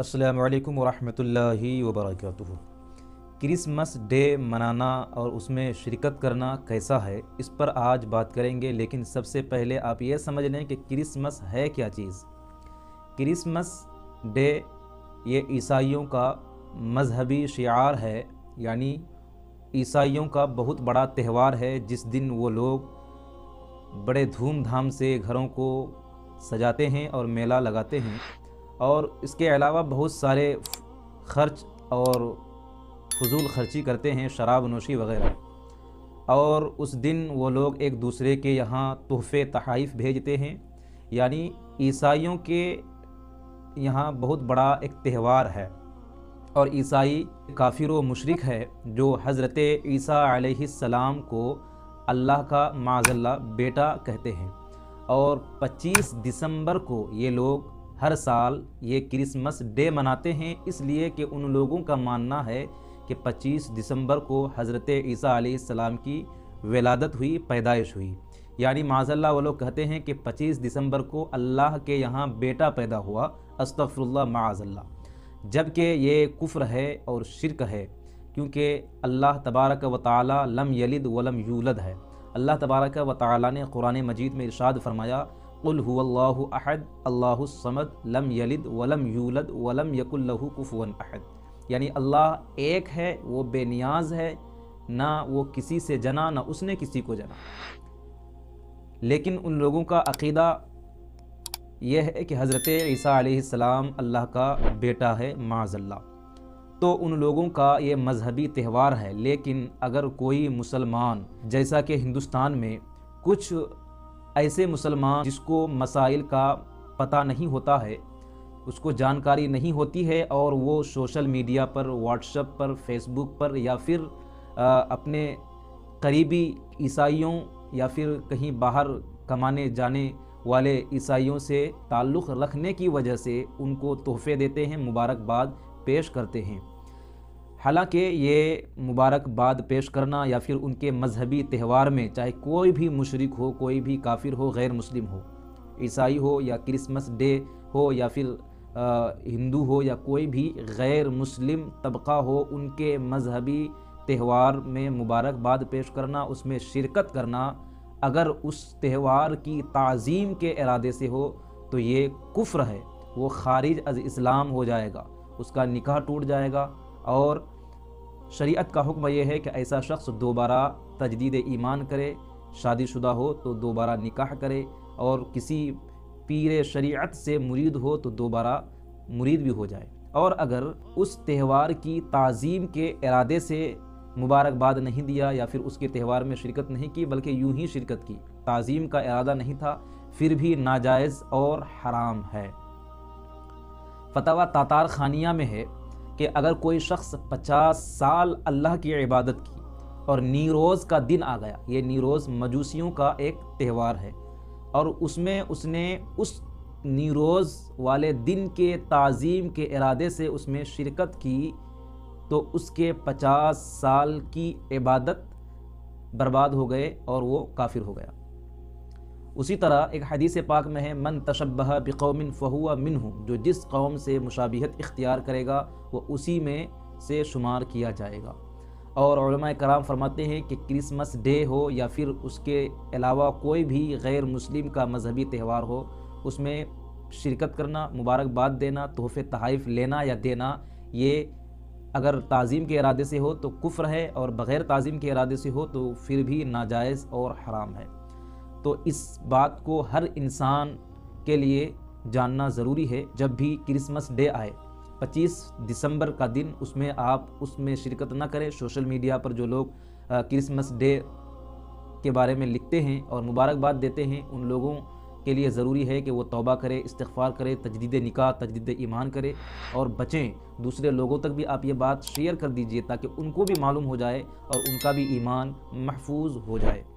अस्सलामु अलैकुम वरहमतुल्लाहि वबरकातुहू। क्रिसमस डे मनाना और उसमें शिरकत करना कैसा है, इस पर आज बात करेंगे। लेकिन सबसे पहले आप ये समझ लें कि क्रिसमस है क्या चीज़। क्रिसमस डे ये ईसाइयों का मजहबी शिआर है, यानी ईसाइयों का बहुत बड़ा त्यौहार है जिस दिन वो लोग बड़े धूमधाम से घरों को सजाते हैं और मेला लगाते हैं, और इसके अलावा बहुत सारे खर्च और फजूल खर्ची करते हैं, शराब नोशी वगैरह। और उस दिन वो लोग एक दूसरे के यहाँ तोहफ़े तहाइफ भेजते हैं, यानी ईसाइयों के यहाँ बहुत बड़ा एक त्यौहार है। और ईसाई काफिर व मुशरिक है जो हज़रत ईसा अलैहिस्सलाम को अल्लाह का माज़ल्ला बेटा कहते हैं। और 25 दिसंबर को ये लोग हर साल ये क्रिसमस डे मनाते हैं, इसलिए कि उन लोगों का मानना है कि 25 दिसंबर को हज़रत ईसा अलैहिस्सलाम की विलादत हुई, पैदाइश हुई। यानी माज़ल्ला वो लोग कहते हैं कि 25 दिसंबर को अल्लाह के यहाँ बेटा पैदा हुआ, अस्तग़फिरुल्लाह माज़ल्ला। जबकि ये कुफ्र है और शिरक है, क्योंकि अल्लाह तबारक व तआला लम यलिद वलम यूलद है। अल्लाह तबारक व तआला ने कुरान मजीद में इरशाद फरमाया, कुल हुवल्लाहु अहद अल्लाहुस्समद लम यलिद वलम यूलद वलम यकुल लहु कुफुवन अहद। यानी अल्लाह एक है, वो बेनियाज है, ना वो किसी से जना, ना उसने किसी को जना। लेकिन उन लोगों का अक़ीदा यह है कि हज़रत ईसा अलैहिस्सलाम अल्लाह का बेटा है माज़ल्ला, तो उन लोगों का ये मजहबी त्यौहार है। लेकिन अगर कोई मुसलमान, जैसा कि हिंदुस्तान में कुछ ऐसे मुसलमान जिसको मसाइल का पता नहीं होता है, उसको जानकारी नहीं होती है, और वो सोशल मीडिया पर, व्हाट्सएप पर, फेसबुक पर, या फिर अपने करीबी ईसाइयों या फिर कहीं बाहर कमाने जाने वाले ईसाइयों से ताल्लुक़ रखने की वजह से उनको तोहफ़े देते हैं, मुबारकबाद पेश करते हैं। हालांकि ये मुबारकबाद पेश करना या फिर उनके मजहबी त्यौहार में, चाहे कोई भी मुशरिक हो, कोई भी काफिर हो, गैर मुस्लिम हो, ईसाई हो या क्रिसमस डे हो या फिर हिंदू हो या कोई भी गैर मुस्लिम तबका हो, उनके मजहबी त्यौहार में मुबारकबाद पेश करना, उसमें शिरकत करना, अगर उस त्यौहार की ताज़ीम के इरादे से हो तो ये कुफ्र है, वो खारिज अज इस्लाम हो जाएगा, उसका निकाह टूट जाएगा। और शरीयत का हुक्म यह है कि ऐसा शख्स दोबारा तजदीद ईमान करे, शादीशुदा हो तो दोबारा निकाह करे, और किसी पीर शरीयत से मुरीद हो तो दोबारा मुरीद भी हो जाए। और अगर उस त्यौहार की ताज़ीम के इरादे से मुबारकबाद नहीं दिया या फिर उसके त्यौहार में शिरकत नहीं की, बल्कि यूं ही शिरकत की, ताज़ीम का इरादा नहीं था, फिर भी नाजायज़ और हराम है। फतवा तातार खानिया में है कि अगर कोई शख्स 50 साल अल्लाह की इबादत की और नीरोज़ का दिन आ गया, ये नीरोज़ मजूसियों का एक त्यौहार है, और उसमें उसने उस नीरोज़ वाले दिन के ताज़ीम के इरादे से उसमें शिरकत की, तो उसके 50 साल की इबादत बर्बाद हो गए और वो काफिर हो गया। उसी तरह एक हदीस पाक में है, मन तशब्बह बिकौमिन फहुआ मिनहुम, जो जिस कौम से मुशाबिहत इख्तियार करेगा वो उसी में से शुमार किया जाएगा। और उलमा कराम फरमाते हैं कि क्रिसमस डे हो या फिर उसके अलावा कोई भी गैर मुस्लिम का मजहबी त्यौहार हो, उसमें शिरकत करना, मुबारकबाद देना, तोहफ़े तहाइफ लेना या देना, ये अगर ताज़ीम के इरादे से हो तो कुफ्र है, और बग़ैर ताज़ीम के इरादे से हो तो फिर भी नाजायज़ और हराम है। तो इस बात को हर इंसान के लिए जानना ज़रूरी है। जब भी क्रिसमस डे आए, 25 दिसंबर का दिन, उसमें आप उसमें शिरकत ना करें। सोशल मीडिया पर जो लोग क्रिसमस डे के बारे में लिखते हैं और मुबारकबाद देते हैं, उन लोगों के लिए ज़रूरी है कि वो तौबा करे, इस्तिग़फ़ार करे, तजदीद निकाह, तजदीद ईमान करे और बचें। दूसरे लोगों तक भी आप ये बात शेयर कर दीजिए ताकि उनको भी मालूम हो जाए और उनका भी ईमान महफूज हो जाए।